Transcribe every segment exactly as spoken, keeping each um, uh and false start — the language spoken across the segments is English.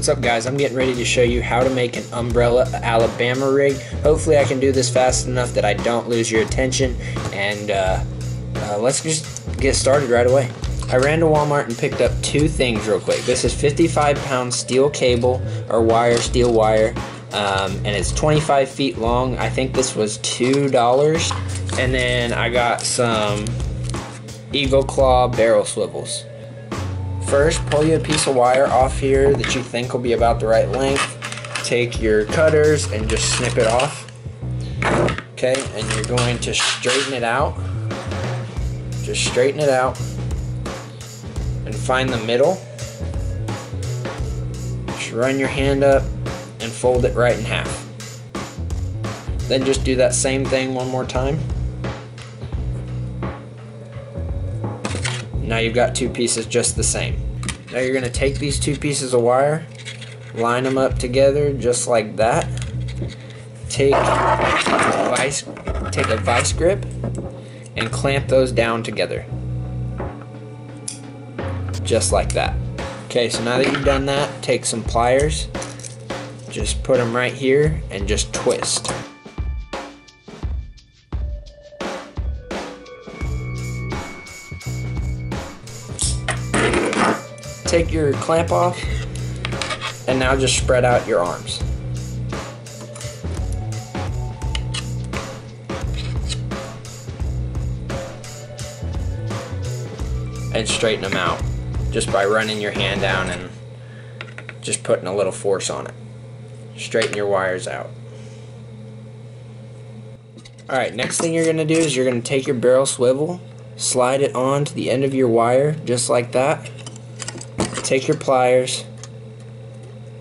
What's up, guys? I'm getting ready to show you how to make an umbrella Alabama rig. Hopefully I can do this fast enough that I don't lose your attention, and uh, uh, let's just get started right away. I ran to Walmart and picked up two things real quick. This is fifty-five pound steel cable or wire, steel wire, um, and it's twenty-five feet long. I think this was two dollars. And then I got some Eagle Claw barrel swivels. First, pull you a piece of wire off here that you think will be about the right length. Take your cutters and just snip it off. Okay, and you're going to straighten it out. Just straighten it out and find the middle. Just run your hand up and fold it right in half. Then just do that same thing one more time. Now you've got two pieces just the same. Now you're going to take these two pieces of wire, line them up together just like that. Take a vice, take a vice grip and clamp those down together. Just like that. Okay, so now that you've done that, take some pliers, just put them right here and just twist. Take your clamp off and now just spread out your arms. And straighten them out just by running your hand down and just putting a little force on it. Straighten your wires out. Alright, next thing you're going to do is you're going to take your barrel swivel, slide it on to the end of your wire just like that. Take your pliers,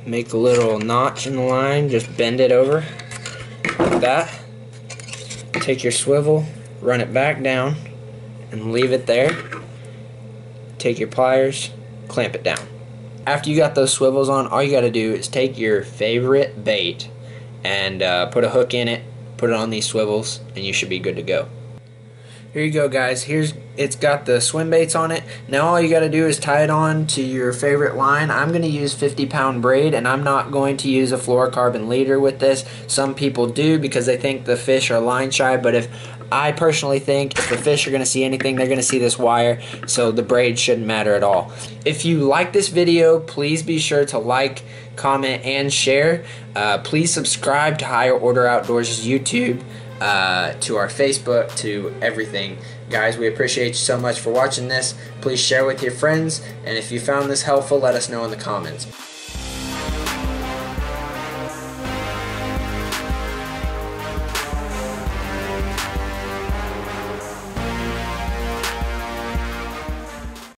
make a little notch in the line, just bend it over like that. Take your swivel, run it back down, and leave it there. Take your pliers, clamp it down. After you got those swivels on, all you got to do is take your favorite bait and uh, put a hook in it, put it on these swivels, and you should be good to go. Here you go, guys. Here's it's got the swim baits on it. Now all you got to do is tie it on to your favorite line. I'm going to use fifty pound braid, and I'm not going to use a fluorocarbon leader with this. Some people do because they think the fish are line shy, but if I personally think if the fish are going to see anything, they're going to see this wire, so the braid shouldn't matter at all. If you like this video, please be sure to like, comment, and share. Uh, please subscribe to Higher Order Outdoors' YouTube. Uh, to our Facebook, to everything. Guys, we appreciate you so much for watching this. Please share with your friends, and if you found this helpful, let us know in the comments.